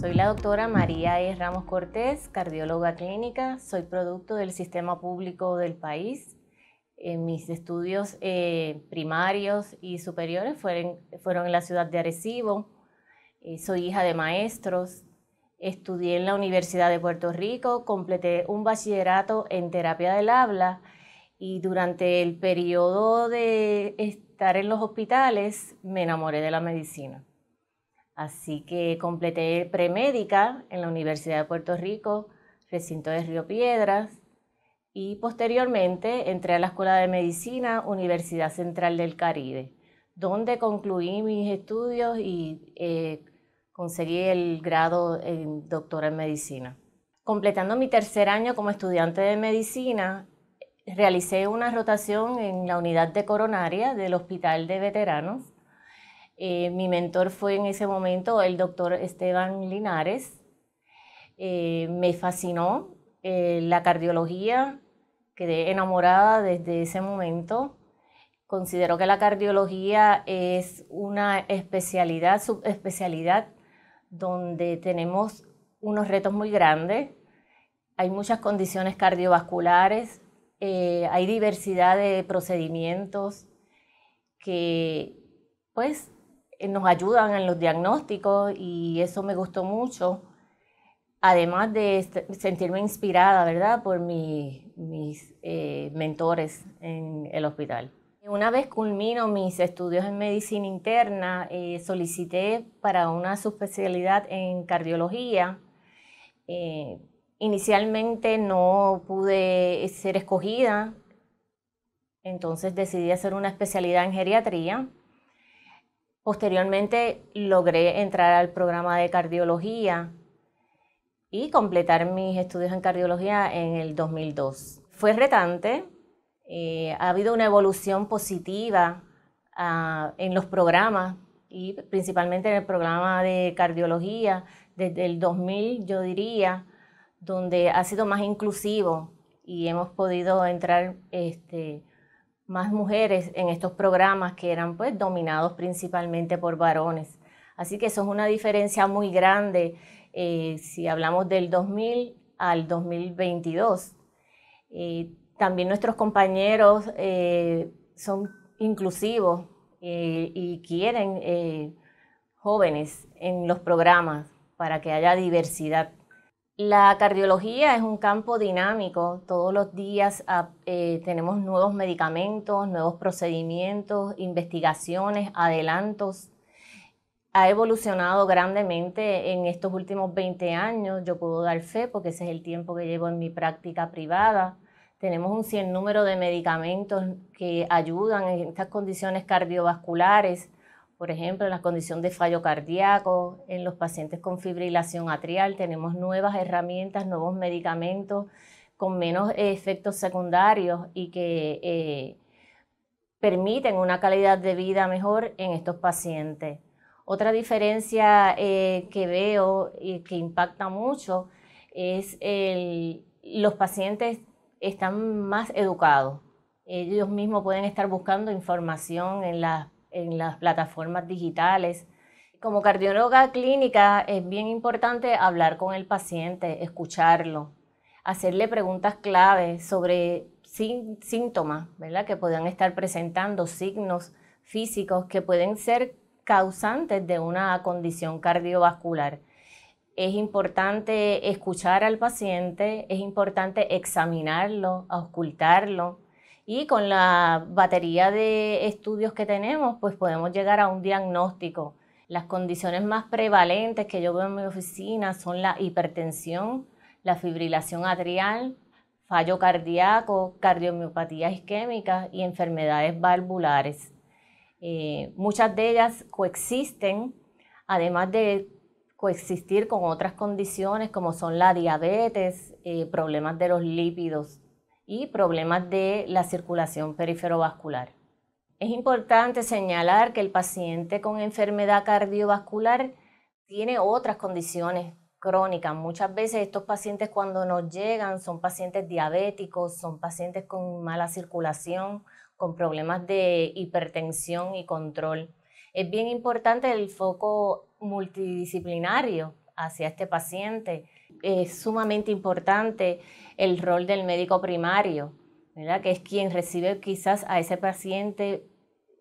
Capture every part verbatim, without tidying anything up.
Soy la doctora María E. Ramos Cortés, cardióloga clínica. Soy producto del sistema público del país. En mis estudios eh, primarios y superiores fueron, fueron en la ciudad de Arecibo. Eh, soy hija de maestros. Estudié en la Universidad de Puerto Rico, completé un bachillerato en terapia del habla y durante el periodo de estar en los hospitales me enamoré de la medicina. Así que completé premédica en la Universidad de Puerto Rico, recinto de Río Piedras, y posteriormente entré a la Escuela de Medicina, Universidad Central del Caribe, donde concluí mis estudios y eh, conseguí el grado en doctora en medicina. Completando mi tercer año como estudiante de medicina, realicé una rotación en la unidad de coronaria del Hospital de Veteranos. Eh, mi mentor fue en ese momento el doctor Esteban Linares. Eh, me fascinó eh, la cardiología, quedé enamorada desde ese momento. Considero que la cardiología es una especialidad, subespecialidad, donde tenemos unos retos muy grandes. Hay muchas condiciones cardiovasculares, eh, hay diversidad de procedimientos que pues, nos ayudan en los diagnósticos y eso me gustó mucho. Además de sentirme inspirada, ¿verdad?, por mi, mis eh, mentores en el hospital. Una vez culmino mis estudios en medicina interna, eh, solicité para una subespecialidad en cardiología. Eh, inicialmente no pude ser escogida, entonces decidí hacer una especialidad en geriatría. Posteriormente logré entrar al programa de cardiología y completar mis estudios en cardiología en el dos mil dos. Fue retante. Eh, ha habido una evolución positiva uh, en los programas y principalmente en el programa de cardiología desde el dos mil, yo diría, donde ha sido más inclusivo y hemos podido entrar este, más mujeres en estos programas que eran pues, dominados principalmente por varones. Así que eso es una diferencia muy grande eh, si hablamos del dos mil al dos mil veintidós. Eh, También nuestros compañeros eh, son inclusivos eh, y quieren eh, jóvenes en los programas para que haya diversidad. La cardiología es un campo dinámico. Todos los días eh, tenemos nuevos medicamentos, nuevos procedimientos, investigaciones, adelantos. Ha evolucionado grandemente en estos últimos veinte años. Yo puedo dar fe porque ese es el tiempo que llevo en mi práctica privada. Tenemos un sinnúmero de medicamentos que ayudan en estas condiciones cardiovasculares, por ejemplo, en la condición de fallo cardíaco, en los pacientes con fibrilación atrial, tenemos nuevas herramientas, nuevos medicamentos con menos efectos secundarios y que eh, permiten una calidad de vida mejor en estos pacientes. Otra diferencia eh, que veo y que impacta mucho es el, los pacientes están más educados. Ellos mismos pueden estar buscando información en, la, en las plataformas digitales. Como cardióloga clínica es bien importante hablar con el paciente, escucharlo, hacerle preguntas clave sobre síntomas, ¿verdad?, que puedan estar presentando, signos físicos que pueden ser causantes de una condición cardiovascular. Es importante escuchar al paciente, es importante examinarlo, auscultarlo y con la batería de estudios que tenemos pues podemos llegar a un diagnóstico. Las condiciones más prevalentes que yo veo en mi oficina son la hipertensión, la fibrilación atrial, fallo cardíaco, cardiomiopatía isquémica y enfermedades valvulares. Eh, muchas de ellas coexisten, además de coexistir con otras condiciones como son la diabetes, eh, problemas de los lípidos y problemas de la circulación periferovascular. Es importante señalar que el paciente con enfermedad cardiovascular tiene otras condiciones crónicas. Muchas veces estos pacientes cuando nos llegan son pacientes diabéticos, son pacientes con mala circulación, con problemas de hipertensión y control. Es bien importante el foco multidisciplinario hacia este paciente. Es sumamente importante el rol del médico primario, ¿verdad?, que es quien recibe quizás a ese paciente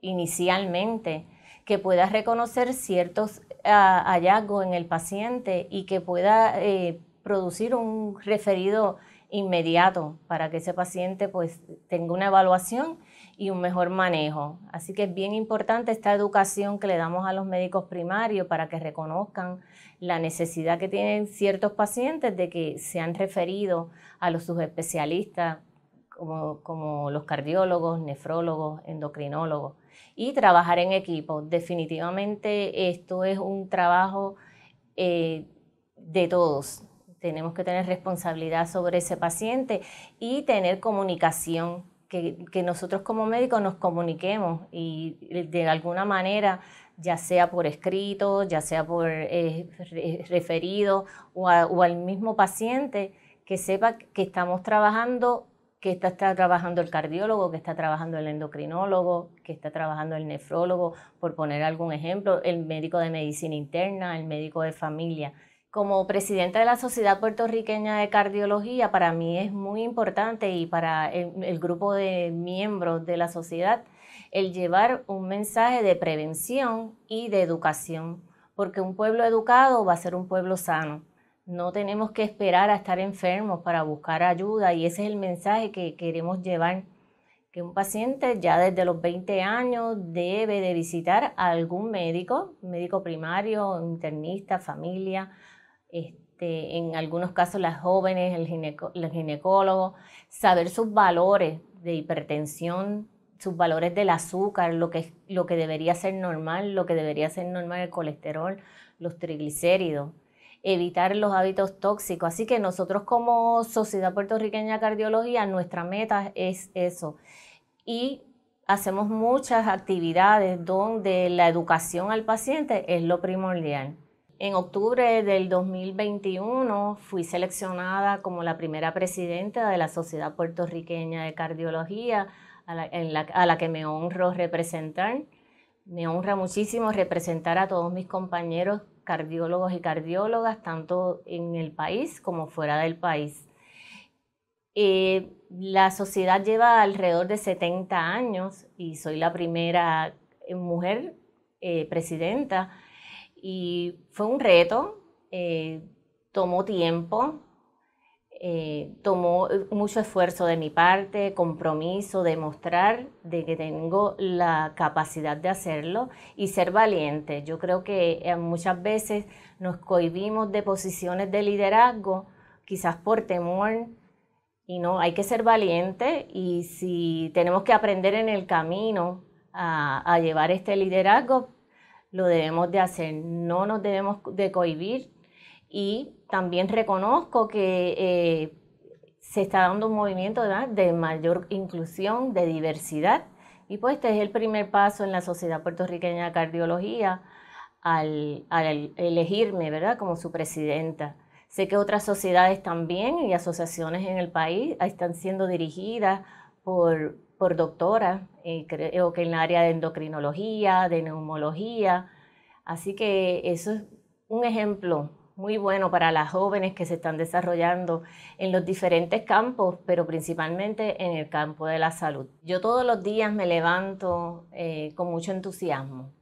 inicialmente, que pueda reconocer ciertos a, hallazgos en el paciente y que pueda eh, producir un referido inmediato para que ese paciente pues, tenga una evaluación y un mejor manejo. Así que es bien importante esta educación que le damos a los médicos primarios para que reconozcan la necesidad que tienen ciertos pacientes de que sean referidos a los subespecialistas como, como los cardiólogos, nefrólogos, endocrinólogos, y trabajar en equipo. Definitivamente esto es un trabajo eh, de todos. Tenemos que tener responsabilidad sobre ese paciente y tener comunicación, que, que nosotros como médicos nos comuniquemos y de alguna manera, ya sea por escrito, ya sea por eh, referido o, a, o al mismo paciente, que sepa que estamos trabajando, que está, está trabajando el cardiólogo, que está trabajando el endocrinólogo, que está trabajando el nefrólogo, por poner algún ejemplo, el médico de medicina interna, el médico de familia. Como presidenta de la Sociedad Puertorriqueña de Cardiología, para mí es muy importante y para el, el grupo de miembros de la sociedad el llevar un mensaje de prevención y de educación, porque un pueblo educado va a ser un pueblo sano. No tenemos que esperar a estar enfermos para buscar ayuda, y ese es el mensaje que queremos llevar, que un paciente ya desde los veinte años debe de visitar a algún médico, médico primario, internista, familia. Este, en algunos casos las jóvenes, el, gineco, el ginecólogo, saber sus valores de hipertensión, sus valores del azúcar, lo que, lo que debería ser normal, lo que debería ser normal el colesterol, los triglicéridos, evitar los hábitos tóxicos. Así que nosotros como Sociedad Puertorriqueña de Cardiología, nuestra meta es eso. Y hacemos muchas actividades donde la educación al paciente es lo primordial. En octubre del dos mil veintiuno fui seleccionada como la primera presidenta de la Sociedad Puertorriqueña de Cardiología, a la, en la, a la que me honro representar. Me honra muchísimo representar a todos mis compañeros cardiólogos y cardiólogas, tanto en el país como fuera del país. Eh, la sociedad lleva alrededor de setenta años y soy la primera mujer eh, presidenta. Y fue un reto, eh, tomó tiempo, eh, tomó mucho esfuerzo de mi parte, compromiso, demostrar de que tengo la capacidad de hacerlo y ser valiente. Yo creo que eh, muchas veces nos cohibimos de posiciones de liderazgo, quizás por temor, y no, hay que ser valiente, y si tenemos que aprender en el camino a, a llevar este liderazgo, lo debemos de hacer, no nos debemos de cohibir. Y también reconozco que eh, se está dando un movimiento, ¿verdad?, de mayor inclusión, de diversidad, y pues este es el primer paso en la Sociedad Puertorriqueña de Cardiología al, al elegirme, ¿verdad?, como su presidenta. Sé que otras sociedades también y asociaciones en el país están siendo dirigidas por por doctora, eh, creo que en el área de endocrinología, de neumología. Así que eso es un ejemplo muy bueno para las jóvenes que se están desarrollando en los diferentes campos, pero principalmente en el campo de la salud. Yo todos los días me levanto eh, con mucho entusiasmo.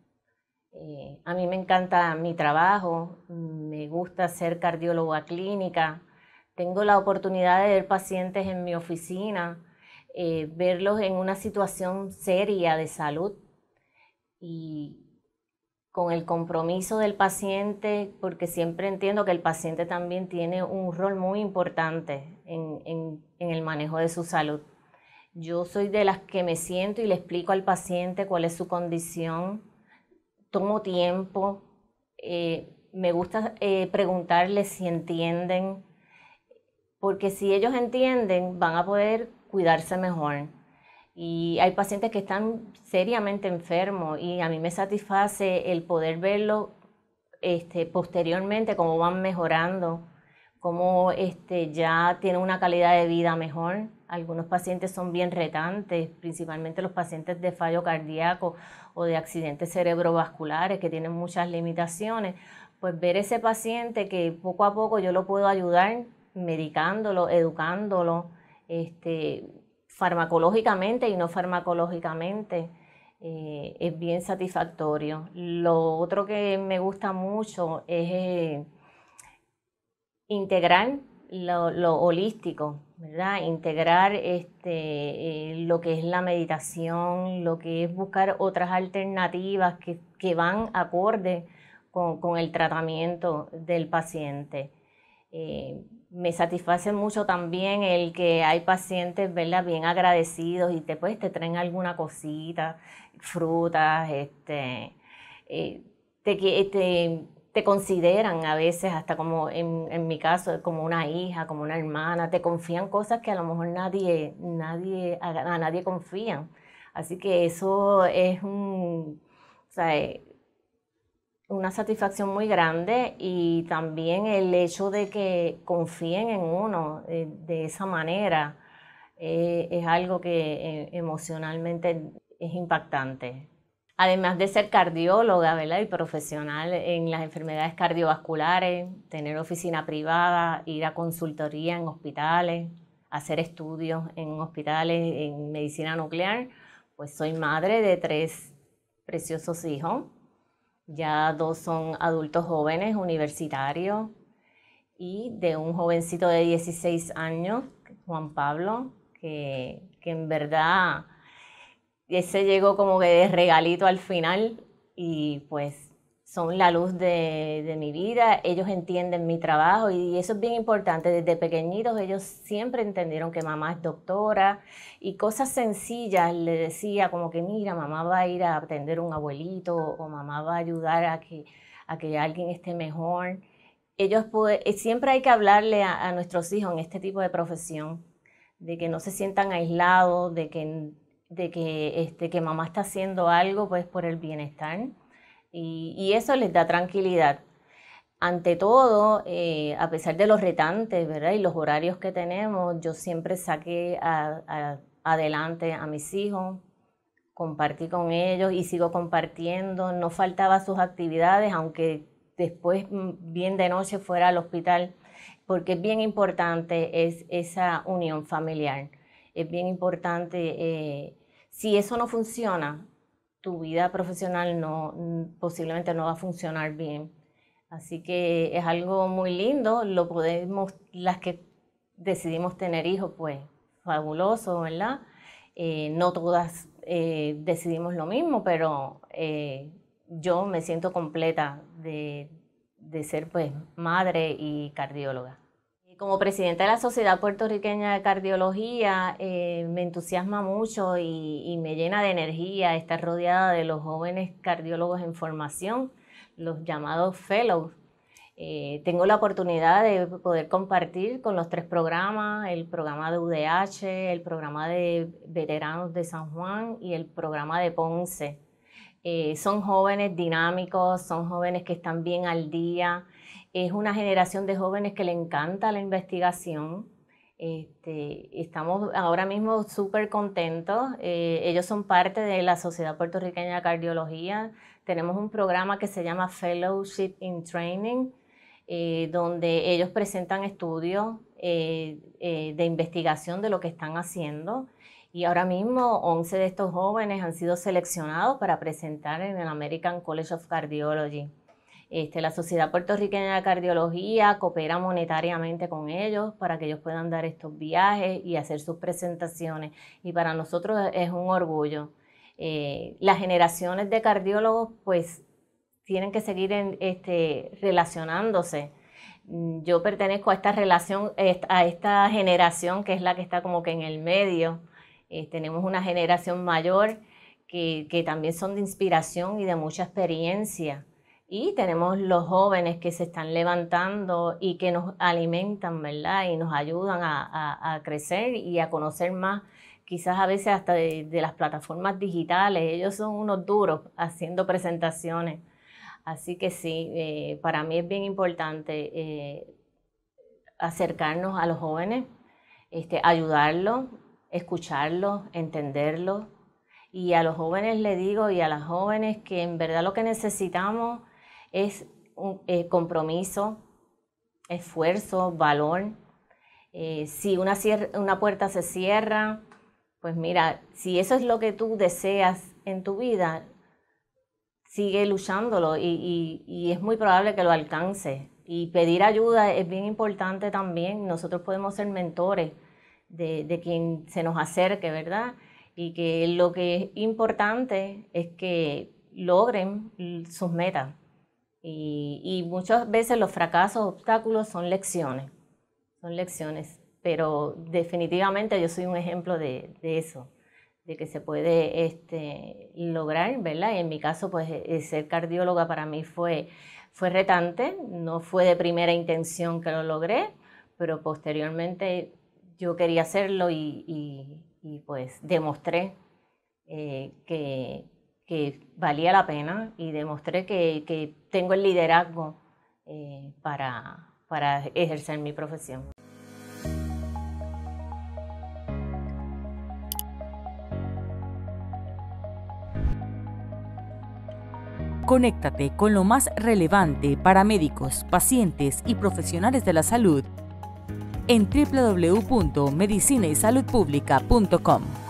Eh, a mí me encanta mi trabajo, me gusta ser cardióloga clínica, tengo la oportunidad de ver pacientes en mi oficina, Eh, verlos en una situación seria de salud, y con el compromiso del paciente, porque siempre entiendo que el paciente también tiene un rol muy importante en, en, en el manejo de su salud. Yo soy de las que me siento y le explico al paciente cuál es su condición, tomo tiempo, eh, me gusta eh, preguntarles si entienden, porque si ellos entienden van a poder cuidarse mejor. Y hay pacientes que están seriamente enfermos y a mí me satisface el poder verlo este, posteriormente, cómo van mejorando, cómo este, ya tienen una calidad de vida mejor. Algunos pacientes son bien retantes, principalmente los pacientes de fallo cardíaco o de accidentes cerebrovasculares que tienen muchas limitaciones, pues ver ese paciente que poco a poco yo lo puedo ayudar medicándolo, educándolo, este, farmacológicamente y no farmacológicamente, eh, es bien satisfactorio. Lo otro que me gusta mucho es eh, integrar lo, lo holístico, ¿verdad? Integrar este, eh, lo que es la meditación, lo que es buscar otras alternativas que, que van acorde con, con el tratamiento del paciente. Eh, me satisface mucho también el que hay pacientes, ¿verdad?, bien agradecidos y te, pues, te traen alguna cosita, frutas, este, eh, te, te, te consideran a veces hasta como, en, en mi caso, como una hija, como una hermana, te confían cosas que a lo mejor nadie, nadie, a, a nadie confían. Así que eso es un... O sea, una satisfacción muy grande, y también el hecho de que confíen en uno eh, de esa manera eh, es algo que eh, emocionalmente es impactante. Además de ser cardióloga, ¿verdad?, y profesional en las enfermedades cardiovasculares, tener oficina privada, ir a consultoría en hospitales, hacer estudios en hospitales en medicina nuclear, pues soy madre de tres preciosos hijos. Ya dos son adultos jóvenes, universitarios, y de un jovencito de dieciséis años, Juan Pablo, que, que en verdad ese llegó como que de regalito al final, y pues son la luz de, de mi vida. Ellos entienden mi trabajo, y eso es bien importante. Desde pequeñitos ellos siempre entendieron que mamá es doctora, y cosas sencillas le decía, como que mira, mamá va a ir a atender a un abuelito, o mamá va a ayudar a que, a que alguien esté mejor. Ellos puede, siempre hay que hablarle a, a nuestros hijos en este tipo de profesión, de que no se sientan aislados, de que, de que, este, que mamá está haciendo algo pues por el bienestar. Y, y eso les da tranquilidad. Ante todo, eh, a pesar de los retantes, ¿verdad?, y los horarios que tenemos, yo siempre saqué a, a, adelante a mis hijos, compartí con ellos y sigo compartiendo. No faltaba sus actividades, aunque después bien de noche fuera al hospital, porque es bien importante es esa unión familiar. Es bien importante, eh, si eso no funciona, tu vida profesional no, posiblemente no va a funcionar bien. Así que es algo muy lindo, lo podemos, las que decidimos tener hijos, pues fabuloso, ¿verdad? Eh, no todas eh, decidimos lo mismo, pero eh, yo me siento completa de, de ser pues madre y cardióloga. Como presidenta de la Sociedad Puertorriqueña de Cardiología, eh, me entusiasma mucho y, y me llena de energía estar rodeada de los jóvenes cardiólogos en formación, los llamados fellows. Eh, tengo la oportunidad de poder compartir con los tres programas, el programa de U D H, el programa de Veteranos de San Juan y el programa de Ponce. Eh, son jóvenes dinámicos, son jóvenes que están bien al día. Es una generación de jóvenes que le encanta la investigación. Este, estamos ahora mismo súper contentos. Eh, ellos son parte de la Sociedad Puertorriqueña de Cardiología. Tenemos un programa que se llama Fellowship in Training, eh, donde ellos presentan estudios eh, eh, de investigación de lo que están haciendo. Y ahora mismo once de estos jóvenes han sido seleccionados para presentar en el American College of Cardiology. Este, la Sociedad Puertorriqueña de Cardiología coopera monetariamente con ellos para que ellos puedan dar estos viajes y hacer sus presentaciones. Y para nosotros es un orgullo. Eh, las generaciones de cardiólogos pues tienen que seguir en, este, relacionándose. Yo pertenezco a esta, relación, a esta generación que es la que está como que en el medio. Eh, tenemos una generación mayor que, que también son de inspiración y de mucha experiencia. Y tenemos los jóvenes que se están levantando y que nos alimentan, ¿verdad?, y nos ayudan a, a, a crecer y a conocer más, quizás a veces hasta de, de las plataformas digitales. Ellos son unos duros haciendo presentaciones. Así que sí, eh, para mí es bien importante eh, acercarnos a los jóvenes, este, ayudarlos, escucharlos, entenderlos. Y a los jóvenes les digo, y a las jóvenes, que en verdad lo que necesitamos es un, eh, compromiso, esfuerzo, valor. Eh, si una, una puerta se cierra, pues mira, si eso es lo que tú deseas en tu vida, sigue luchándolo y, y, y es muy probable que lo alcances. Y pedir ayuda es bien importante también. Nosotros podemos ser mentores de, de quien se nos acerque, ¿verdad? Y que lo que es importante es que logren sus metas. Y, y muchas veces los fracasos, obstáculos son lecciones, son lecciones. Pero definitivamente yo soy un ejemplo de, de eso, de que se puede este, lograr, ¿verdad? Y en mi caso, pues ser cardióloga para mí fue... Fue retante, no fue de primera intención que lo logré, pero posteriormente yo quería hacerlo y, y, y pues demostré eh, que, que valía la pena y demostré que, que tengo el liderazgo eh, para, para ejercer mi profesión. Conéctate con lo más relevante para médicos, pacientes y profesionales de la salud en w w w punto medicina y salud pública punto com.